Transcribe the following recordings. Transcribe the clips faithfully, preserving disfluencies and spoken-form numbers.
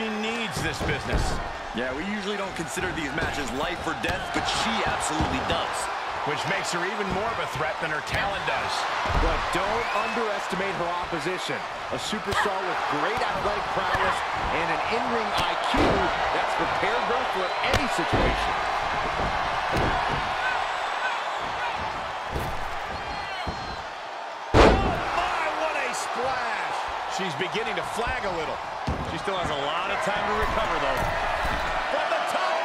She needs this business. Yeah, we usually don't consider these matches life or death, but she absolutely does. Which makes her even more of a threat than her talent does. But don't underestimate her opposition. A superstar with great athletic prowess and an in-ring I Q that's prepared her for any situation. She's beginning to flag a little. She still has a lot of time to recover, though. From the top!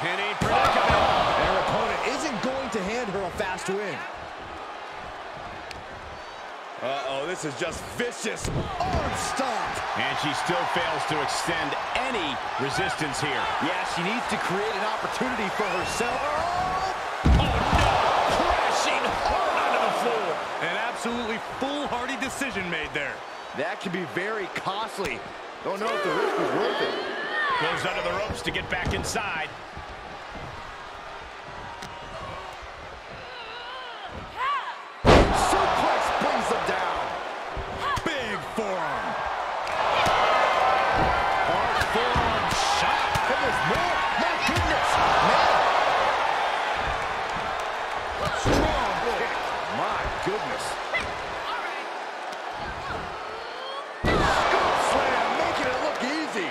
Penny predicament. And her opponent isn't going to hand her a fast win. Uh-oh, this is just vicious. Arm stomped. And she still fails to extend any resistance here. Yeah, she needs to create an opportunity for herself. An absolutely foolhardy decision made there. That could be very costly. Don't know if the risk was worth it. Goes under the ropes to get back inside. Suplex brings them down. Big forearm. Hard forearm shot. There's more. My goodness. Man. Strong kick. My goodness. All right. Scoop slam, making it look easy.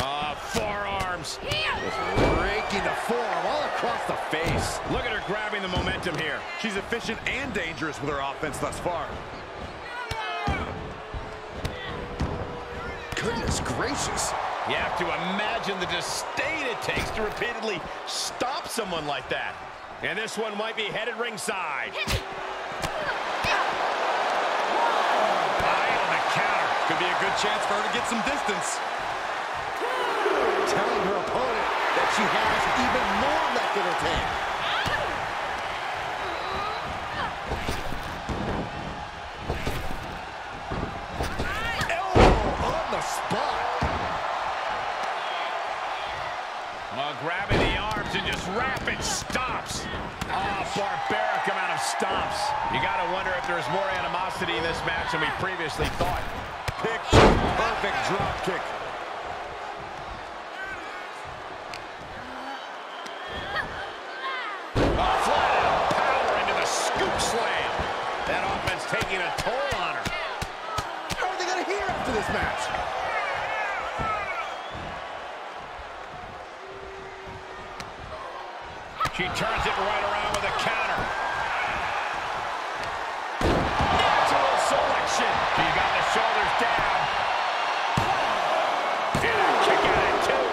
Ah, uh, forearms. Yeah. Just raking the forearm all across the face. Look at her grabbing the momentum here. She's efficient and dangerous with her offense thus far. Goodness gracious. You have to imagine the disdain it takes to repeatedly stop someone like that. And this one might be headed ringside. Hit it. Eye on the counter. Could be a good chance for her to get some distance. Telling her opponent that she has even more left in her tank. Elbow on the spot. Well, grabbing the arms and just rapid stops. Ah, oh, barbaric amount of stomps. You gotta wonder if there's more animosity in this match than we previously thought. Picture perfect drop kick. A flat out power into the scoop slam. That offense taking a toll on her. How are they gonna hear after this match? She turns it right around with a counter. Natural selection. She got the shoulders down. And a kick out at two.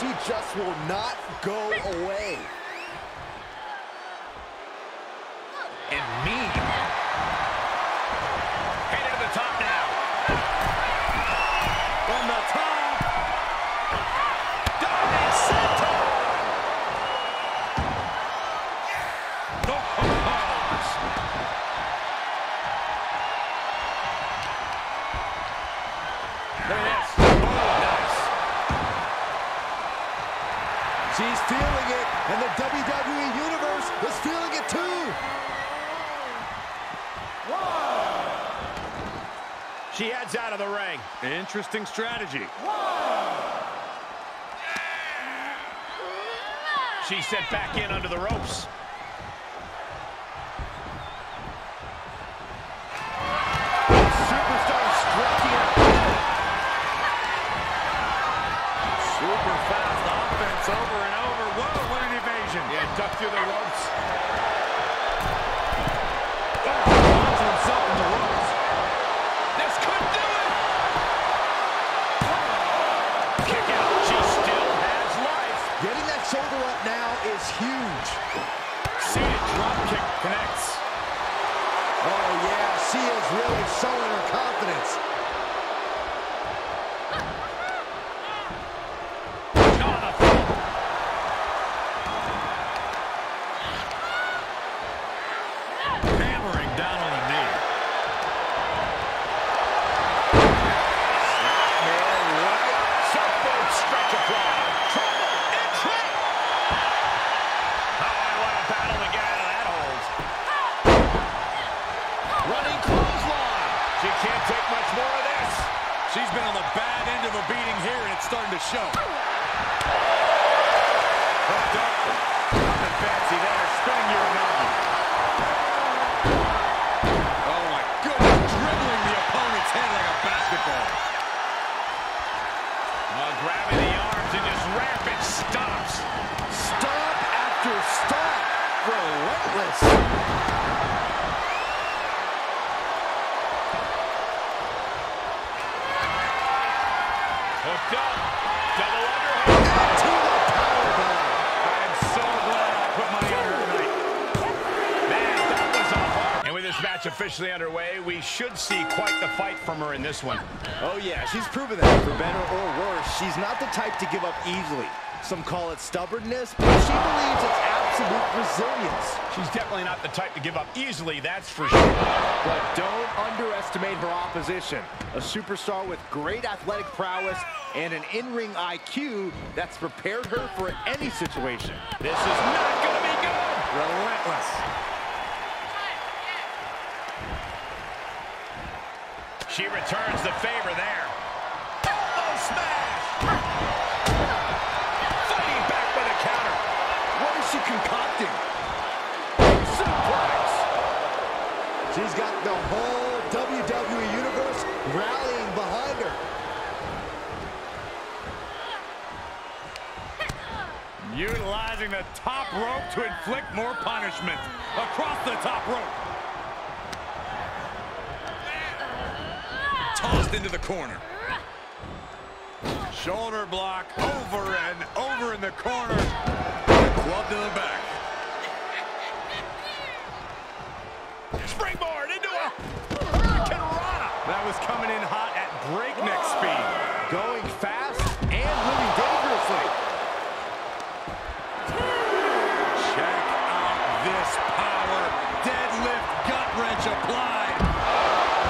She just will not go away. And mean. Headed to the top now. From the top. Diamond Center. She's feeling it, and the W W E Universe is feeling it too. Whoa. She heads out of the ring. Interesting strategy. Whoa. She's sent back in under the ropes. Superstar striking out. Super fast offense over. Yeah, duck through the ropes. Oh, launches himself in the ropes. This could do it! Kick out. She still has life. Getting that shoulder up now is huge. Seated drop kick connects. Oh, yeah, she is really showing her confidence. Running clothesline. She can't take much more of this. She's been on the bad end of a beating here, and it's starting to show. Hooked up. Nothing fancy there. Spinning your mountain. Oh, my goodness. Dribbling the opponent's head like a basketball. Now grabbing the arms and just rampant stops. Stop after stop. Relentless. Hooked up, double underhand, to the powerbomb. I am so glad I put money under tonight. Man, that was a hard. And with this match officially underway, we should see quite the fight from her in this one. Oh yeah, she's proven that for better or worse. She's not the type to give up easily. Some call it stubbornness, but she believes it's absolute resilience. She's definitely not the type to give up easily, that's for sure. But don't underestimate her opposition. A superstar with great athletic prowess and an in-ring I Q that's prepared her for any situation. This is not gonna be good. Relentless. She returns the favor there. Elbow smash! She concocting. Suplex. She's got the whole W W E universe rallying behind her. Utilizing the top rope to inflict more punishment across the top rope. Tossed into the corner. Shoulder block over and over in the corner. Club to the back. Springboard into a hurricane rana. That was coming in hot at breakneck speed. Going fast and living dangerously. Check out this power. Deadlift gut wrench applied.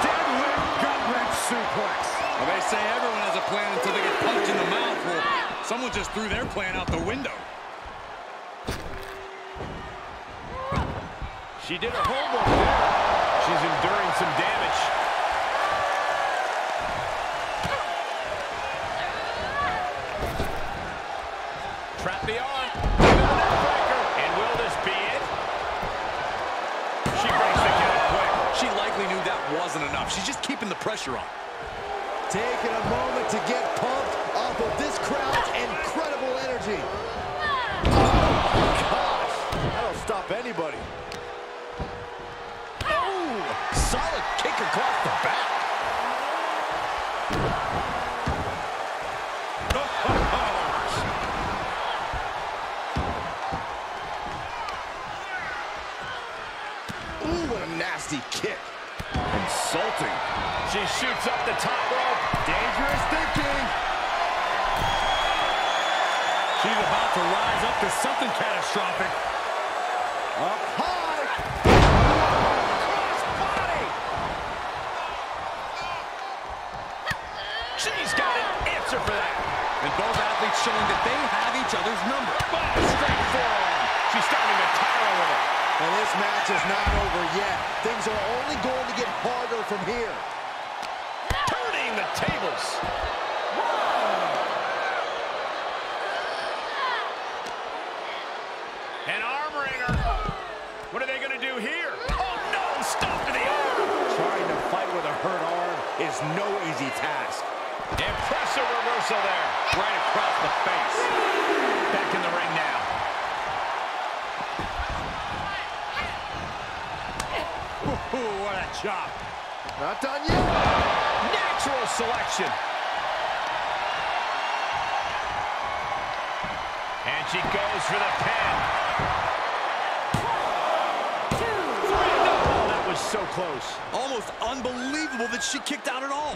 Deadlift gut wrench suplex. Well, they say everyone has a plan until they get punched in the mouth. Well, someone just threw their plan out the window. She did her homework there. She's enduring some damage. Trap beyond. And will this be it? She breaks the count quick. She likely knew that wasn't enough. She's just keeping the pressure on. Taking a moment to get pumped off of this crowd's incredible energy. Oh, gosh. That'll stop anybody. Solid kick across the back. Oh, oh, oh. Ooh, what a nasty kick. Insulting. She shoots up the top rope. Dangerous thinking. She's about to rise up to something catastrophic. Up high. She's got an answer for that. And both athletes showing that they have each other's number. But straight forearm. She's starting to tire with it. And this match is not over yet. Things are only going to get harder from here. Turning the tables. Whoa. An arm wringer. What are they going to do here? Oh, no. Stop to the arm. Trying to fight with a hurt arm is no easy task. Impressive reversal there, right across the face. Back in the ring now. Ooh, what a chop. Not done yet. Natural selection. And she goes for the pin. One, two, three. Oh, that was so close. Almost unbelievable that she kicked out at all.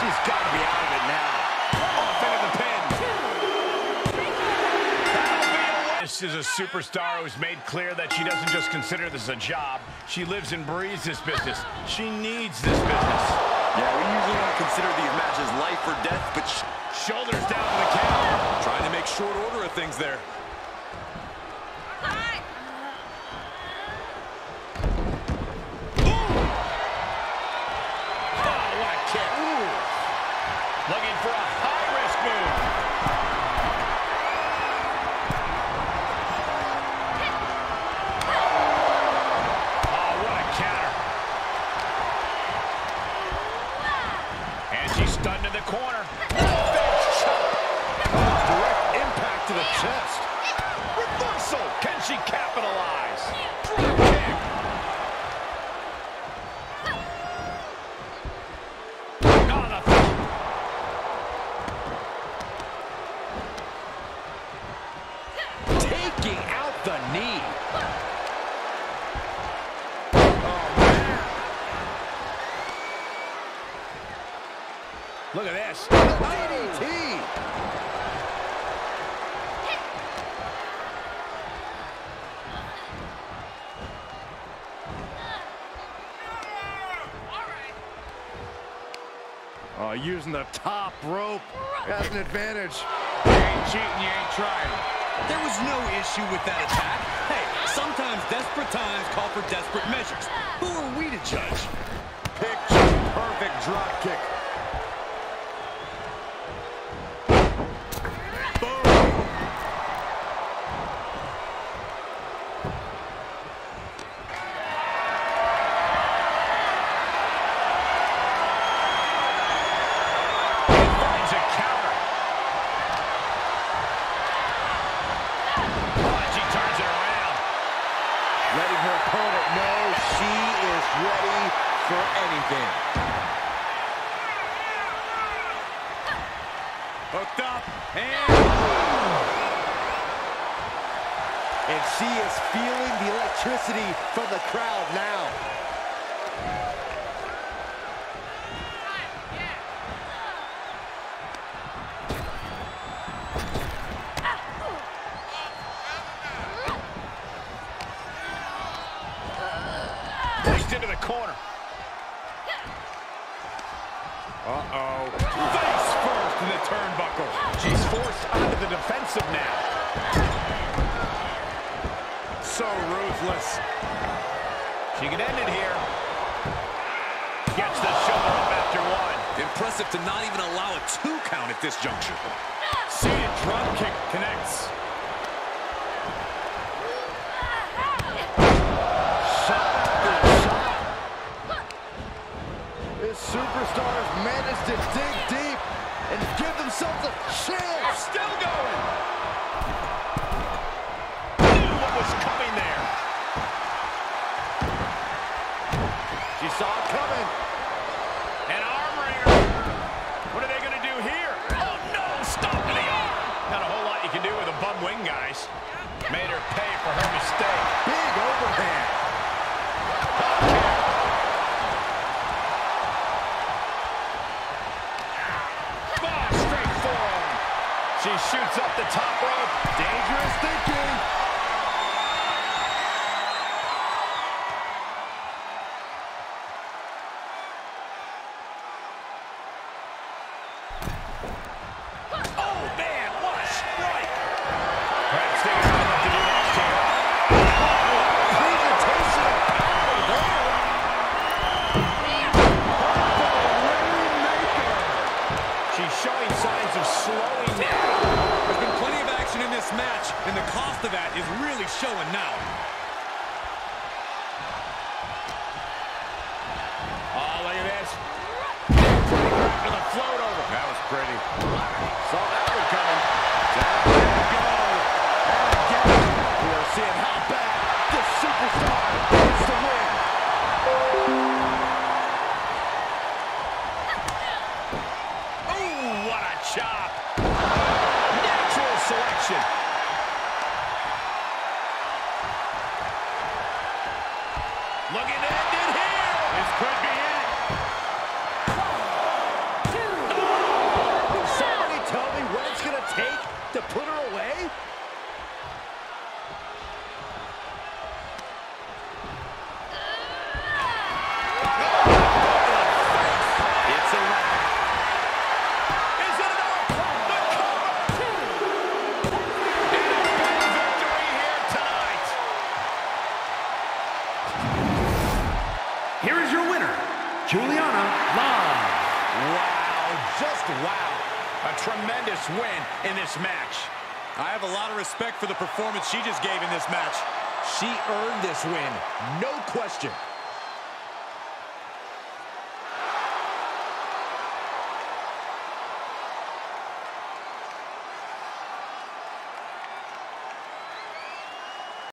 She's got to be out of it now. Off into the pin. This is a superstar who's made clear that she doesn't just consider this a job. She lives and breathes this business. She needs this business. Yeah, we usually don't consider these matches life or death, but sh shoulders down to the count. Trying to make short order. of things there. Stunned in the corner. Face shot. Oh, direct impact to the chest. Reversal. Can she capitalize? Drop kick. Oh, the th taking out the knee. Look at this. D D T. Oh, using the top rope as an advantage. You ain't cheating, you ain't trying. There was no issue with that attack. Hey, sometimes desperate times call for desperate measures. Who are we to judge? Picture perfect drop kick. Letting her opponent know she is ready for anything. Hooked up and... And she is feeling the electricity from the crowd now. Into the corner. Uh-oh. Face first in the turnbuckle. She's forced onto the defensive now. So ruthless. She can end it here. Gets the shoulder up after one. Impressive to not even allow a two count at this juncture. See it. Drop kick connects. Superstars managed to dig deep and give themselves a chance. Still going. Knew what was coming there. She saw it coming. An arm ringer. What are they going to do here? Oh, no. Stop in the arm. Not a whole lot you can do with a bum wing, guys. Made her pay for her mistake. Big overhand. She shoots up the top rope. Dangerous thinking. Oh, man, what a strike. Perhaps they have enough to do next here. Presentation of power there. She's showing signs of slowing down. This match, and the cost of that is really showing now. Oh, look at this. For the float over. That was pretty. Saw that one coming. Down we go. And again, we're seeing how bad the superstar gets the win. Oh, what a chop. Selection. Looking to end it here. This could be it. One, two. Oh, can somebody tell me what it's going to take to put her away? It's a wrap. Is it enough? The cover. Two. Thank you. Juliana live. Wow, just wow. A tremendous win in this match. I have a lot of respect for the performance she just gave in this match. She earned this win, no question.